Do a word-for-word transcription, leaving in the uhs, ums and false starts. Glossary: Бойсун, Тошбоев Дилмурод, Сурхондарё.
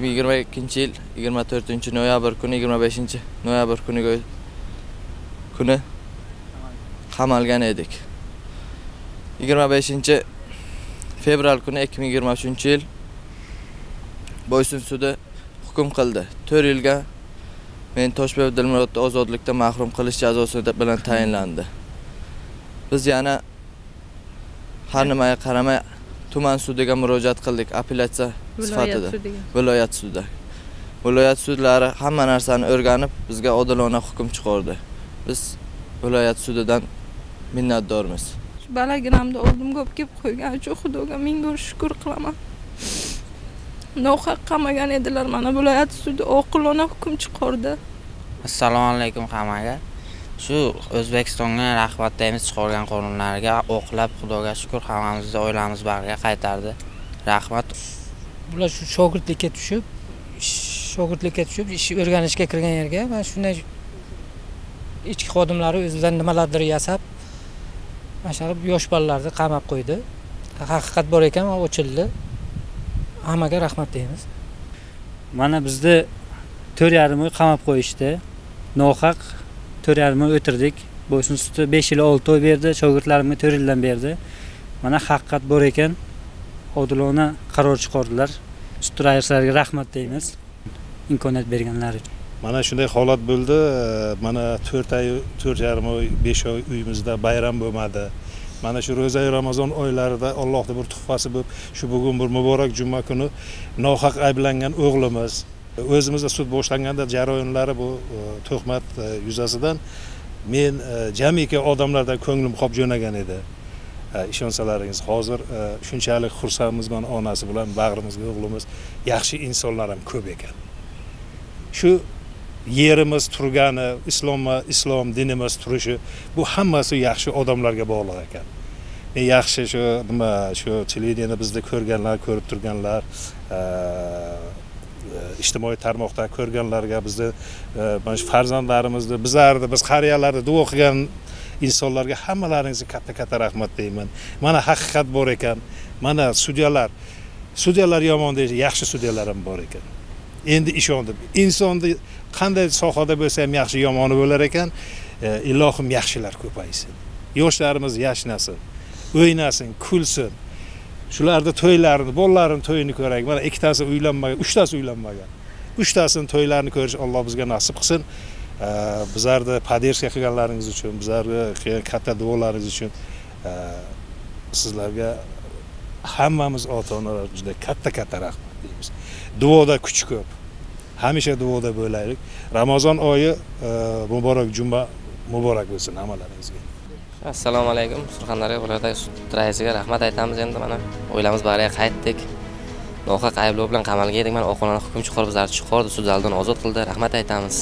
ikki ming yigirma ikkinchi yil yigirma to'rtinchi noyabr kuni yigirma beshinchi noyabr kuniga kuni qamalgan edik. yigirma beshinchi fevral kuni ikki ming yigirma uchinchi yil Бойсун sudi hukm qildi. to'rt yilga men Тошбоев Дилмурод ozodlikdan mahrum qilish jazosi bilan tayinlandi. Biz yana har nimaga qaramay tuman sudiga murojaat qildik, apellyatsiya sifatida. Viloyat sudi. Viloyat sudlari hamma narsani o'rganib, bizga odilona hukm chiqardi. Biz viloyat sudidan minnatdormiz. Balaginamni oldimga olib kelib qo'ygan uchun Xudoga ming bor shukr qilaman. Nohaq qamagan edilar, mana viloyat sudi oqilona hukm chiqardi. Assalomu alaykum hammaga. Shu O'zbekistonga rahbarlarimiz chiqargan qonunlarga o'qlab Xudoga shukr hammamizni oilamiz bag'riga qaytardi. Rahmat. Bular shu shogirdlikka tushib, shogirdlikka tushib, ish o'rganishga kirgan yerga va shunday ichki xodimlari o'zlaridan nimalardir yasab, mashallah yosh bolalarni qamab qo'ydi. Haqiqat bor ekan, ochildi. Hammaga rahmat deymiz. Mana bizni to'rt yarim oy qamab qo'yishdi. Nohaq to'rt yarim oy o'tirdik. Bo'ysun suti besh yil olti oy berdi, shogirdlarimga to'rt yildan berdi. Mana haqiqat bor ekan, odilona qaror chiqardilar. Sudlar ayrsilariga rahmat deymiz. Imkoniyat berganlar uchun. Mana shunday holat bo'ldi. Mana to'rt yarim oy, besh oy uyimizda bayram bo'lmadi. Mana shu ro'za Ramazon oylarida Allohning bir tuhfasi bo'lib, shu bugun bir muborak juma kuni nohaq ayblangan o'g'limiz o'zimizda sud boshlanganda jarayonlari bu tuhmat yuzasidan men jamiki odamlardan ko'nglim qop jo'nagan edi. Ishonsalaringiz hozir shunchalik xursandmizman, onasi bilan bag'rimizga o'g'limiz yaxshi insonlar ham ko'p ekan. Shu yerimiz turgani, islomma, islom dinimiz turishi, bu hammasi yaxshi odamlarga bog'liq ekan. Men yaxshi shu nima, shu televideniya bizda ko'rganlar, ko'rib turganlar, ijtimoiy tarmoqda ko'rganlarga bizni mana shu farzandlarimizni, bizlarni, biz qariyalarni duo qilgan insonlarga hammalaringizga katta-katta rahmat deyman. Mana haqiqat bor ekan. Mana sudyalar, sudyalar yomon deydi, yaxshi sudyalar ham bor ekan. Endi ishondim. Insonni qanday sohada bo'lsa ham yaxshi yomoni bo'lar ekan. Ilohim yaxshilar ko'paysin. Yoshlarimiz yashnasin, o'ynasin, kulsin. Shularda to'ylarini, bolalarini to'yini ko'raylik. Mana ikkitasi uylanmagan, uchtasi uylanmagan. uchtasining to'ylarini ko'rish Alloh bizga nasib qilsin. Bizlarni poderska qilganlaringiz uchun, bizlarni katta duolaringiz uchun sizlarga hammamiz ota-onalar juda katta-katta rahmat deymiz. Duoda kuch ko'p. Hamisha duoda bo'laylik. Ramazon oyi muborak juma muborak bo'lsin hammalaringizga. Assalomu alaykum. Surxondaryo viloyati sud raisiga rahmat aytamiz. Endi mana oilamiz bag'riga qaytdik. Nohaq ayblov bilan qamalgan edik. Mana oqilona hukm chiqarib bizlarni chiqardi, sud zalidan ozod qildi. Rahmat aytamiz.